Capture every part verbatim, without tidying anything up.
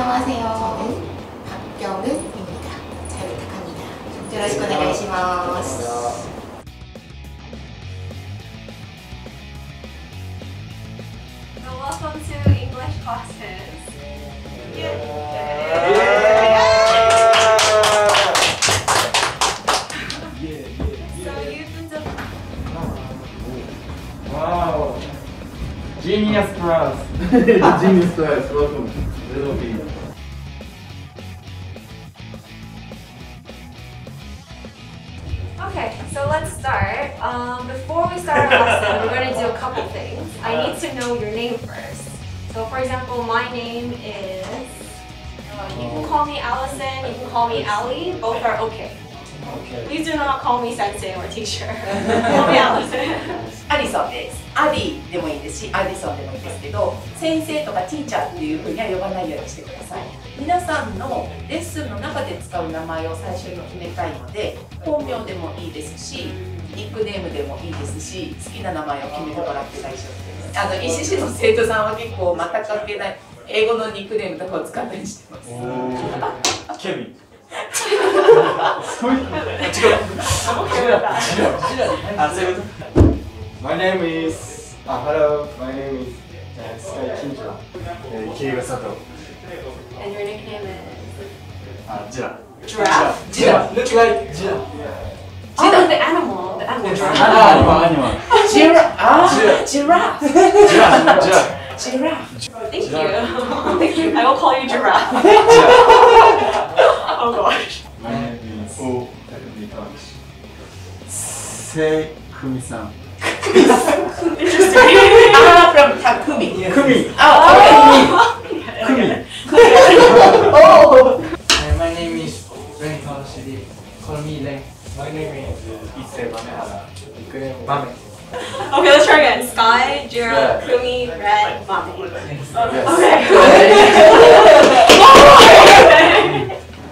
안녕하세요. 저는 박경은입니다. 잘 부탁합니다. 요러시고 오네가이시마스. So welcome to English classes. Yeah. Genius class! Genius class, welcome. Little B. Okay, so let's start. Um, before we start our lesson, we're going to do a couple things. I need to know your name first. So for example, my name is... Uh, you can call me Allison, you can call me Allie, both are okay. Okay. Please do not call me sensei or teacher. Call me Allison. アリソンです。アリでもいいですし、アリソンでもいいですけど、先生とかティーチャーっていうふうには呼ばないようにしてください。皆さんのレッスンの中で使う名前を最初に決めたいので、本名でもいいですし、ニックネームでもいいですし、好きな名前を決めてもらって大丈夫です。あの、イシシの生徒さんは結構全く関係ない英語のニックネームとかを使ったりしてます。ケビン。 My name is... Ah, hello, my name is uh, Sky Kinja, uh, Keigo Sato. And your nickname is? Ah, uh, Jira. Giraffe? Jira. Look like Jira. Yeah. Oh, the animal. The animal. Ah, animal, animal. Jira. Ah, Giraffe. Giraffe. Giraffe. Giraffe. Thank you. Thank you. I will call you Giraffe. Oh gosh. My name is O Takumi Kanishi. Sekumi-san. Interesting. Ah, from Takumi. Yes. Kumi. Oh, Kumi. Okay. Kumi. Oh. Uh, my name is Ren Kawashiri. Call me Ren. My name is Issei Mamehara. Mame. Okay, let's try again. Sky, Jira, Kumi, Red, Mame. Okay.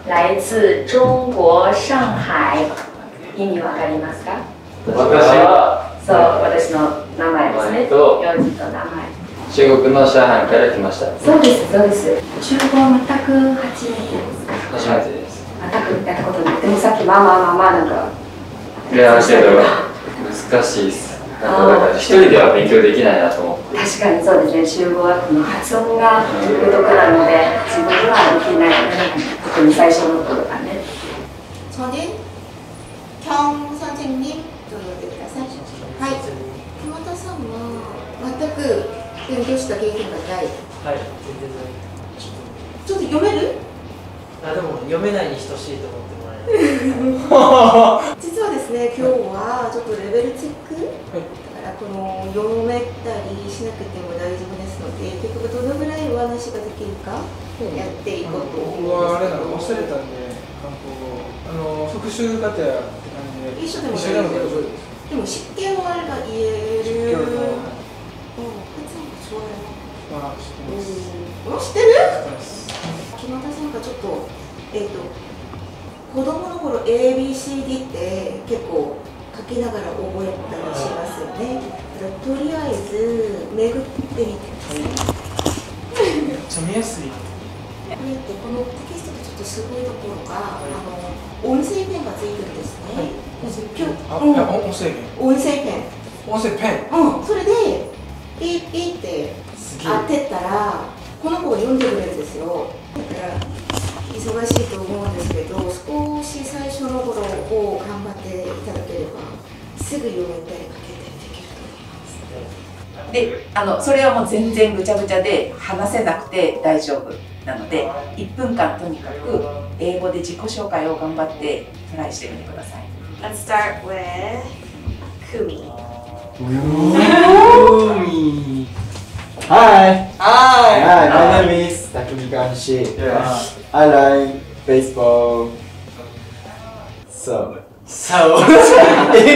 来自中国上海。意味わかりますか？私は。 そう、私の名前ですね。名字と名前。中国の上海から来ました。そうです、そうです。中国全く初めてですか。初めてです。全く見たことない。でもさっきまあまあまあまあなんか。いや、難しいです。なんか一人では勉強できないなと思って。確かにそうですね。中国はこの発音が独特なので、自分ではできない。特に最初の頃がね。저는 경 선생님と呼んでください。 はい、木本さんも全く勉強した経験がない。はい、全然ない。ちょっと読める？あ、でも読めないに等しいと思ってもらえない。実はですね、今日はちょっとレベルチェック、はい、だからこの読めたりしなくても大丈夫ですので、結局どのぐらいお話ができるかやっていこうと思います。僕はあれなの、忘れたんで、韓国語、あの復習課程って感じで、一緒でも大丈夫です。 でも湿気をあれば言える。うん、あ、知ってます。あ、知ってる？木村さんがちょっとえっと子供の頃 A B C D って結構書きながら覚えたりしますよね。とりあえずめぐってみてください。めっちゃ見やすい。これってこのテキストがちょっとすごいところがあの音声ペンがついてるんですね。 音声ペン音声ペン、うん、それでピーピーって当てたらこの子が読んでくれるんですよ。だから忙しいと思うんですけど、少し最初の頃を頑張っていただければすぐ読めたり書けたりできると思います。で、あのそれはもう全然ぐちゃぐちゃで話せなくて大丈夫なので、いっぷんかんとにかく英語で自己紹介を頑張ってトライしてみてください。 Let's start with Kumi. Kumi. Hi. Hi. Hi. My name is Takumi Kanishi. Yeah. I like baseball. So. So. Okay,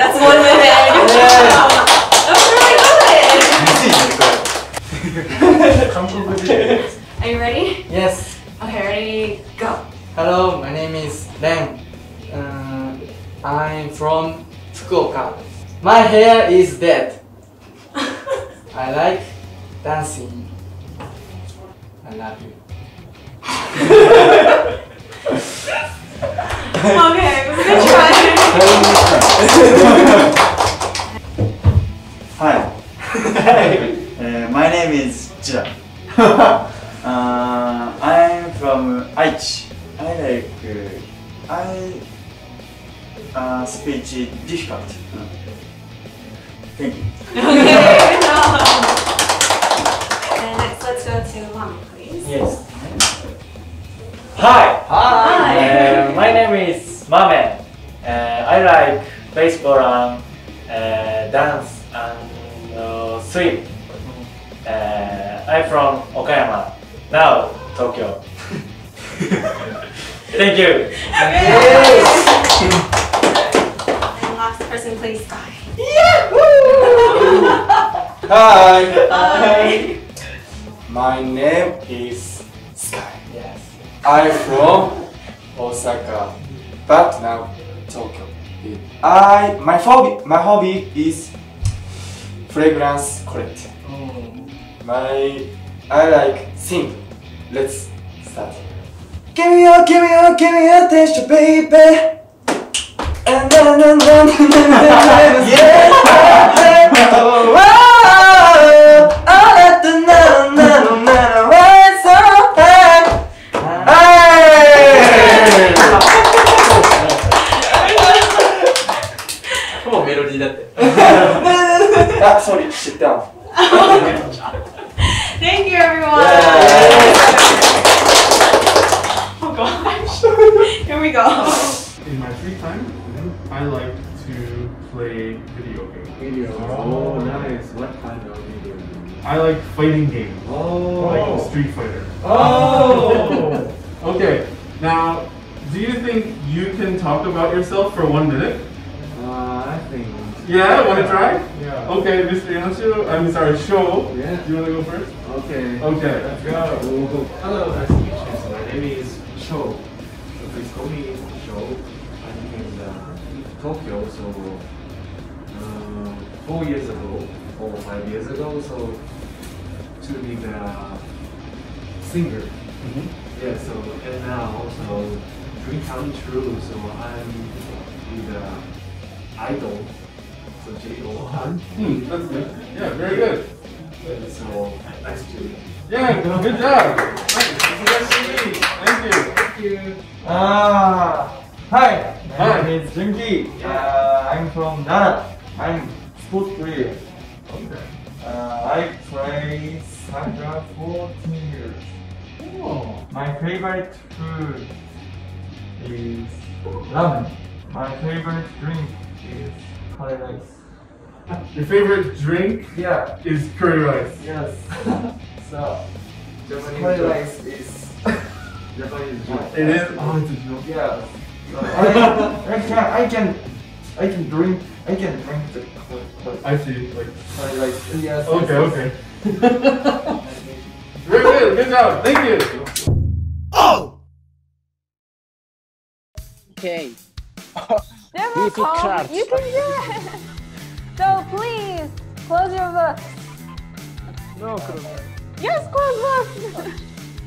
that's one minute. That's really good. Are you ready? Yes. Okay, ready? Go. Hello, my name is Ren. Uh, I'm from Fukuoka. My hair is dead. I like dancing. happy. Okay, we're gonna try. Hi. Hey. Uh, my name is Jira. uh, I'm from Aichi. I like uh, I uh, speech difficult. Uh, thank you. Okay. And next, let's go to Mami, please. Yes. Hi. Hi. Uh, my name is Mame. Uh, I like baseball and uh, dance and uh, swim. Uh, I'm from Okayama. Now Tokyo. Thank you. Yes. And last person, please. Bye. Yahoo! Hi. Hi. My name is Sky. Yes. I'm from Osaka, but now Tokyo. I my hobby my hobby is fragrance collecting. Mm. My I like sing. Let's start. Give me your, give me your, give me your attention, baby. And then, and then, and then, yeah. Ah, sorry, sit down. Thank you, everyone. Yeah. Oh gosh. Here we go. In my free time, I like to play video games. Video. Oh, nice. What kind of video games? I like fighting games. Oh. Like Street Fighter. Oh. Okay. Now, do you think you can talk about yourself for one minute? Uh, I think. Yeah, wanna try? Yeah. Okay, Mister Yanshu, I'm sorry, Sho. Yeah. Do you wanna go first? Okay. Okay. Let's go. Hello, nice to meet you. My name is Sho. So please call me Sho. I'm in uh, Tokyo, so uh, four years ago or five years ago, so to be the singer. Mm-hmm. Yeah. So and now also dream come true. So I'm the idol. So J O one. Hmm, that's good. Yeah, very good. Yeah, so, nice to meet you. Yeah, good job. Nice to meet you. Thank you. Thank you. Ah, hi. My name is Junki. Uh, I'm from Nara. I'm sport player. Okay. Uh, I play soccer for fourteen years. Oh. My favorite food is ramen. My favorite drink is curry rice. Your favorite drink? Yeah. Is curry rice. Yes. So, Japanese curry joke. Rice is Japanese joke. It is. Oh, it's a joke. Yeah. So I, I can, I can, I can drink, I can drink the curry rice. I see. Like curry rice. Yes. Okay. Yes, okay. Very good. Good job. Thank you. Oh. Okay. Never calm. You can do it. So please, close your books. No, close books. Yes, close books!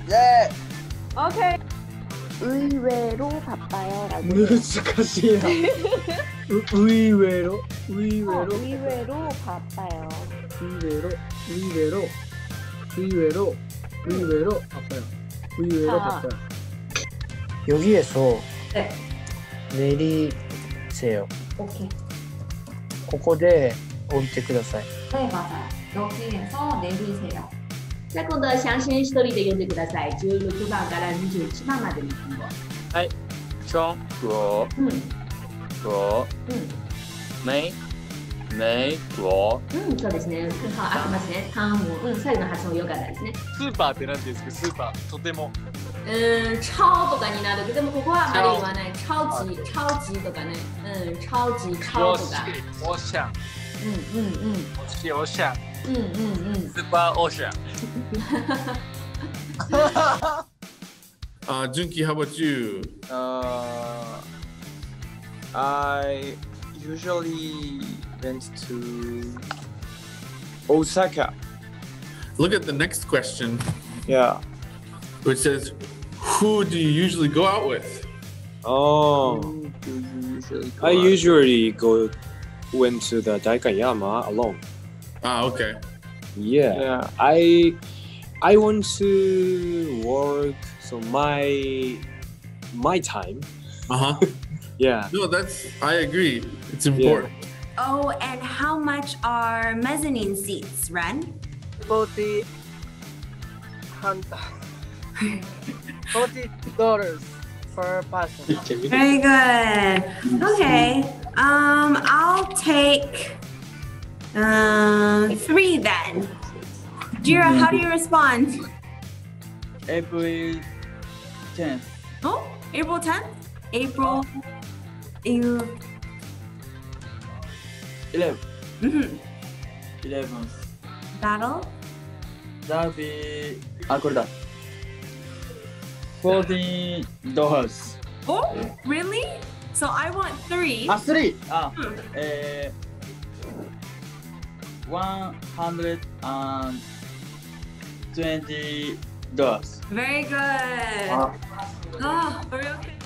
Yeah! Okay. 의외로 바빠요 라고. 무식하시야. 의외로, 의외로. 의외로 바빠요. 의외로, 의외로. 의외로, 의외로 바빠요. 의외로 바빠요. 여기에서 네. 내리세요. 오케이. ここで降りてください。はい、また。여기에서 내리세よ。じゃあ今度はシャンシン一人で読んでください。じゅうろくばんからにじゅういちばんまでの単語。はい。チョン、グオ、うん、グオ、うん、メイ、メイ、グオ。うん、そうですね。ありますね。単語、うん、最後の発音良かったですね。スーパーってなんて言うんですか？スーパー、とても。うん、超とかになるけど、でもここはあまり言わない。超級、超級とかね。うん、超級、超とか。オーシャン。うんうんうん。オーシャン。うんうんうん。スーパーオーシャン。ああ、Junki, how about you? Uh, I usually went to Osaka. Look at the next question. Yeah. which says, who do you usually go out with? Oh, usually I usually with? go went to the Daikanyama alone. Ah, okay. Yeah, yeah. I I want to work, so my my time. Uh huh. Yeah. No, that's I agree. It's important. Yeah. Oh, and how much are mezzanine seats, Ren? Forty. Forty dollars per person. Very good. Okay. Um, I'll take um three then. Jira, how do you respond? April tenth. Oh, April tenth. April. April. Eleven. Mm-hmm. Eleven. That'll? That'll be... Acorda. Forty dollars. Oh, really? So I want three. Ah, three! Ah, hmm. eh... One hundred and... Twenty dollars. Very good. Ah. Oh, are we okay?